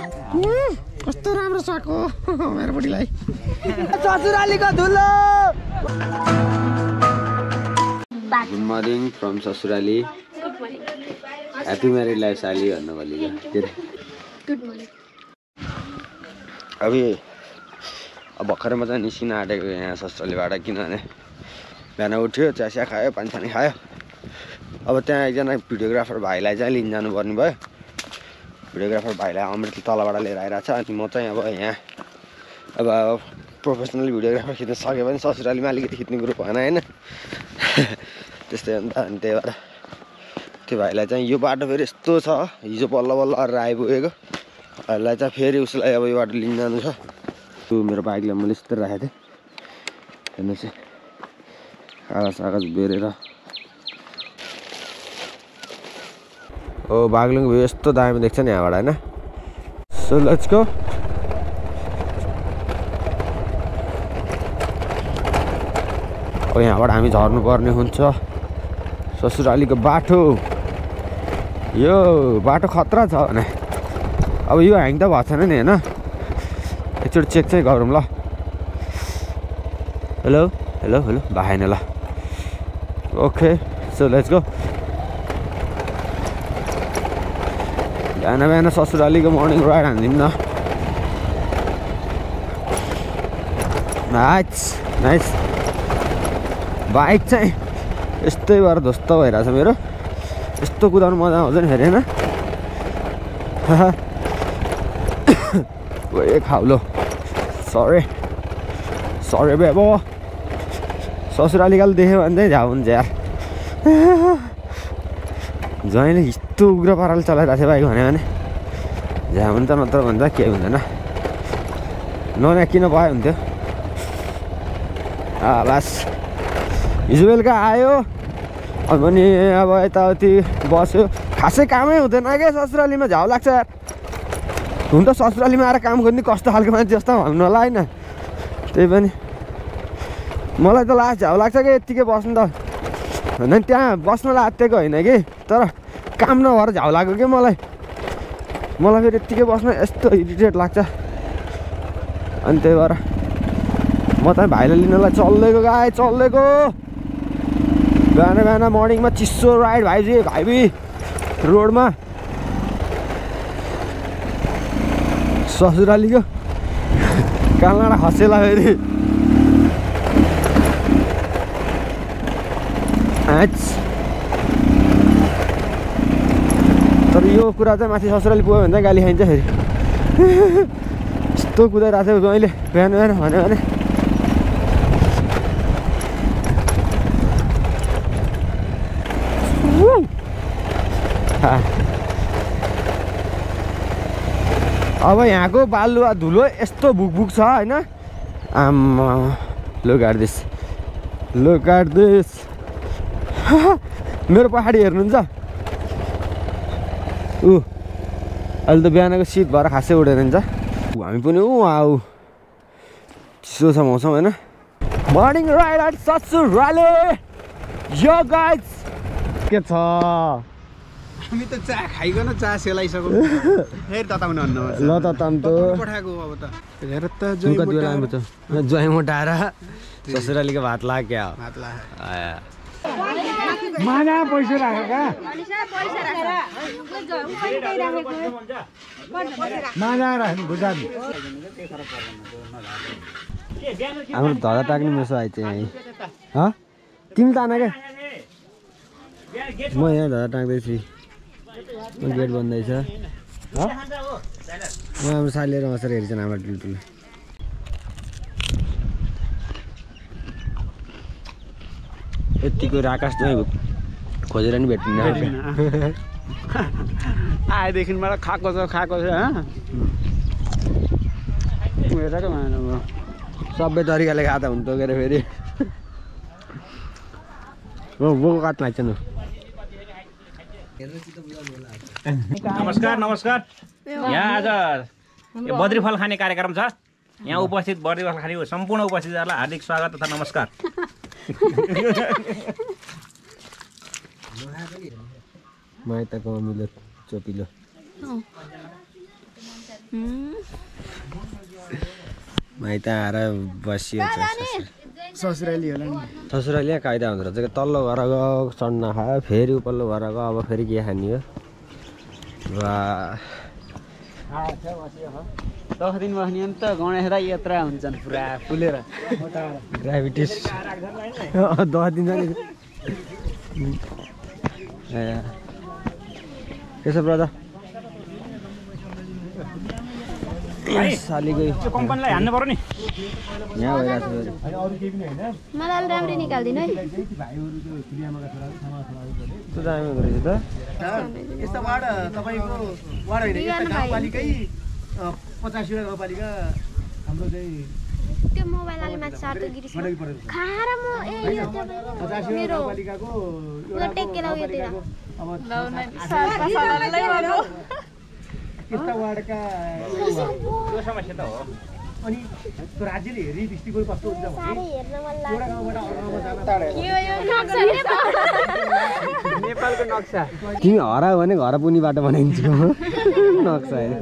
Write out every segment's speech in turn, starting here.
कस्तो राम्रो शॉट हो मेरो बडीलाई ससुराली को धुलो गुड मर्निङ फ्रम ससुराली हैप्पी मैरिड लाइफ साली और नवली गुड मर्निङ अभी अब भर्खर मात्र निस्किन आटेको यहाँ ससुरालीबाट किनभने बिहान उठ्यो चासिया खायो पानी सानी खायो अब त्यहाँ एकजना भिडियोग्राफर भाइलाई चाहिँ लिन जानु पर्ने भयो भिडियोग्राफर भाइलाई अमृत तलबाट लिएर आइरहेछ अनि म चाहिँ अब यहाँ अब प्रोफेसनल भिडियोग्राफर खिच्न सके पनि ससुरालीमा अलिकति खिच्ने ग्रुप भएन हैन त्यस्तै हो नि त अनि त्यही भएर त्यो भाइलाई चाहिँ यो बाटो फेरि यस्तो छ हिजो बल्ल बल्ल अर आइपुगेको अहिले चाहिँ फेरि उसलाई अब यो बाटो लिन जानु छ त्यो मेरो बाइकलाई मैले यस्तो राखेको थिएँ हेर्नुहोस् कागज कागज बेरेर ओ बागलुङ भ्यू यस्तो दामी देख्छ नि यहाँबाट हैन सो लेट्स गो ओ यहाँबाट हामी झर्नु पर्ने हुन्छ ससुरालीको बाटो यो बाटो खतरा छ भने अब यो ह्याङ त भएको छैन नि हैन एकचोटि चेक चाहिँ गरौँ ल हेलो हेलो हेलो भएन ल ओके सो लेट्स गो बिहान बिहान ससुरालीको मर्निङ राइड हान्दिम न नाइस नाइस बाइक चाहिँ यस्तै भएर ध्वस्त भइरहेछ मेरो यस्तो कुदाउनु मजा आउँछ नि फेरि होइन ए खाउलो सरी सरी बेबो ससुरालीकाले देख्यो भने चाहिँ झ्या हुन्छ यार जहिले यस्तो उग्र पाराले चलाइरहेको थियो बाइक भन्यो भने झ्याउनु त नत्र भन्दा के हुँदैन नन्याकिन भयो हुन्थ्यो बास हिजो बेलुका आयो अनि अब यताउति बस्यो खासै कामै हुँदैन क्या ससुरालीमा झ्याउ लाग्छ यार हुन त ससुरालीमा आएर काम गर्ने कस्तो खालको मान्छे जस्तो भन्नु होला होइन त्यही पनि मलाई त लास्ट झ्याउ लाग्छ क्या यत्तिकै बस्नु त होइन त्यहाँ बस्नलाई आत्तिएको होइन कि तर काम नभएर झ्याउ लाग्यो कि मलाई मलाई फेरि यत्तिकै बस्न यस्तो इरिटेट लाग्छ अनि त्यही भएर म त भाइलाई लिनलाई चल्दैको गाए चल्दैको बिहान बिहान मर्निङमा चिसो राइड भाइजी भाइबी रोडमा ससुरालीको कालनाडा खसेला फेरि तर यो कुरा चाहिँ माथि ससुराली पुग्यो भने चाहिँ गाली खाइन्छ फेरि यस्तो कुदाइरहेको थियो अहिले बिहान बिहान भन्यो भने अब यहाँको बालुवा धुलो यस्तो भुकभुक छ होइन आम्मा look at this look at this मेरो पहाडी हेर्नुहुन्छ ऊ अहिले त बिहानको शीत भएर खासै उडेन नि त हामी पनि ऊ आऊ चिसो छ मौसम होइन मर्निङ राइड एट ससुराली यो गाइज के छ हामी त चा खाइकन चा सेलाइसक्यो फेरि तताउनु भन्नु ल तताउनु त पठाएको अब त हेर त ज्वाइ मोटाएर ससुरालीको भात लाग्यो भात लाग्यो माना पैसा राखेका माना राख्नु गुजारी हाम्रो धरा टाक्ने मेसो आइ चाहिँ तिमी ताना क्या म यहाँ धरा टाक्दैछु म गेट बन्दैछ म हाम्रो सालीहरू हँसेर हेर्छन् हाम्रो ठुल्ठुलो यतिको आकाश नै खोजेर नि भेट्दिनँ आएदेखिबाट खाएको छ सबै तरिकाले खाँदा हुन्थ्यो के अरे फेरि बोको काट लाग्छ नमस्कार नमस्कार यहाँ आज बद्री फल खाने कार्यक्रम छ यहाँ उपस्थित बद्री फल खाने सम्पूर्ण उपस्थितहरूलाई हार्दिक स्वागत तथा नमस्कार माइतको मिलो चोपिलो माइत आएर बसियो ससुराली होला नि ससुराली कायदा हुन्छ जक तल्लो घर गयो सन्न खायो फेरि उपल्लो घर गयो अब फेरि के खानी हो वा आ छ बसियो हो दस दिन बस्ने नि त गणेश दाइ यात्रा हुन्छन् पुरा फुलेर ग्राभिटी दस दिन जाने ए कसो ब्रदर साली गयो त्यो कम्पनीलाई हान्नु पर्यो नि यहाँ भइराछ अनि अरु के पनि हैन मलाई राम्रै निकाल्दिन है भाइहरु त्यो दुनियाँमा छोरा छमा छोरा त जामै गरे त यस्ता वार्ड तपाईको वार्ड हैन यस्ता गाउँपालिकै 50 वटा गाउँपालिका हाम्रो चाहिँ त्यो मोबाइल आले माथि सार्थ गिरिस खारा म ए यो तपाईको मेरो गाउँपालिकाको एउटा टेकेला उयो तिर अब सार्थ साललाई भनो यस्ता वार्डका यो समस्या त हो अनि त्यो राज्यले हेरि दृष्टिकोण कस्तो हुन्छ भने एउटा गाउँबाट अर्को गाउँमा जान टाढा यो यो नक्सा नेपालको नक्सा तिमी हरायो भने घर पुनी बाटो बनाइन्छ नक्सा हैन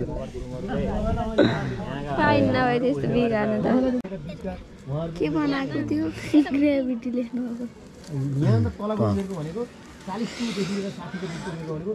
फाइन नभए त्यस्तो बिगार्नु त के बनाएको थियो ग्रेभिटी लेख्नु भएको यहाँ त तल गुजेको भनेको 40 देखि लिएर 60 देखि पुगेको भनेको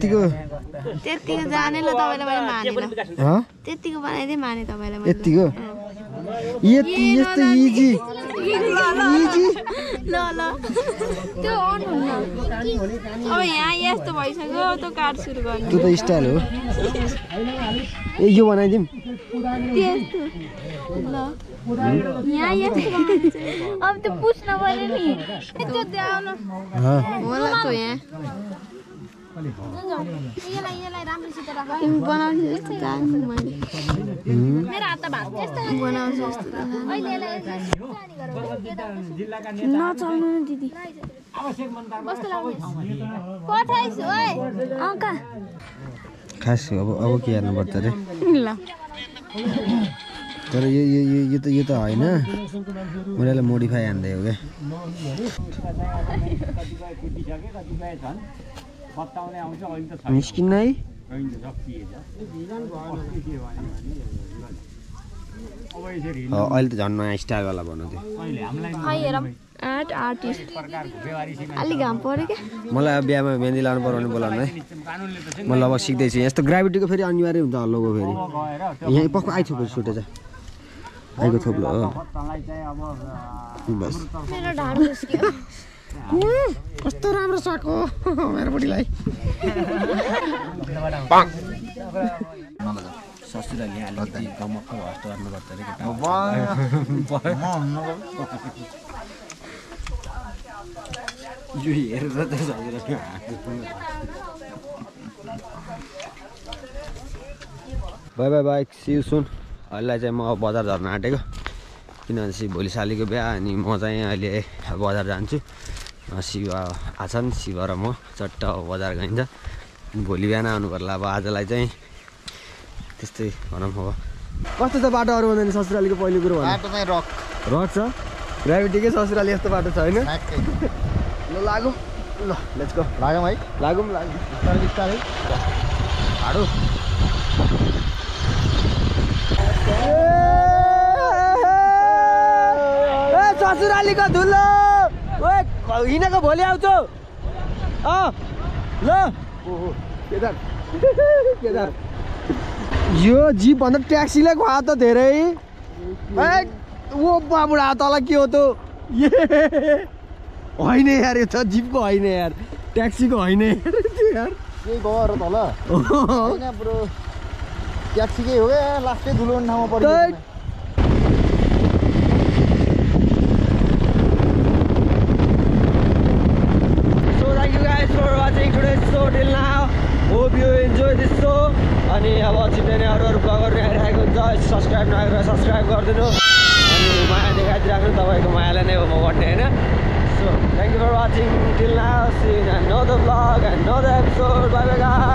के गर्छौँ यो बनाइदिउँ अब त पुछ्न पऱ्यो नि त्यो दाउनु होला त यहाँ यसलाई यसलाई राम्रोसित राख बनाउँछु जस्तो लाग्छ मलाई मेरो हात भात त्यस्तो बनाउँछु जस्तो अहिले यसलाई जानी गरौ जिल्लाका नेता नचल्नु नि दिदी आवश्यक मनदार बस्छ लाग्यो पठाइछु ओइ अंका खास अब के हेर्नु पर्छ रे ल तर यो त हैन उनीहरुले मोडिफाई हान्दै हो के निस्किन है अहिले त झन् नयाँ स्टाइल होला भन्नु थियो मलाई अब बिहामा मेहन्दी लाउनु पर्यो भने बोलाउनु है म लगभग सिक्दैछु यस्तो ग्राभिटीको फेरि अनिवार्य हुन्छ हल्लोको फेरि यहाँ पक्का आइथ्यो सुटेछ आइको थोप्लो हो बस कस्तो राम्रो सक हो मेरो बुढीलाई ससुराली अलिकति गमक्क हस्ट गर्नुपर्छ रे यो हेरेर त ससुराली bye bye bye see you सुन अहिले चाहिँ म बजार झर्न आँटेको किनभने भोलि सालीको बिहा अनि म चाहिँ अहिले बजार जान्छु शिव आछन् शिव र म चट्ट बजार गइन्छ भोलि बिहान आउनु पर्ला अब आजलाई चाहिँ त्यस्तै भनौँ अब कस्तो छ बाटो अरू भन्दा नि ससुरालीको पहिलो कुरो बाटो चाहिँ रक रक छ ग्राभिटीकै ससुराली यस्तो बाटो छ होइन ल लागौँ ल लेट्स गो लागौँ है लागौँ बिस्तारै हाडो ससुरालीको धुलो हिँडेको भोलि आउँछौ अँ ल ओहो केदार केदार यो जीप भन्दा ट्याक्सीले खुवा त धेरै ओ बाबुडा तल के हो त होइन यार यो त जीपको होइन यार ट्याक्सीको होइन यार के गर त ल होइन ब्रो ट्याक्सीकै हो क्या लास्टै धुलो ठाउँमा पर्यो Hope you enjoy this show. And I have watched many other vloggers. Subscribe नगर सब्सक्राइब कर दूँ माया दिखाई तब को माया नहीं हो मटने है। So thank you for watching till now, see you in another blog and another episode. Bye bye guys.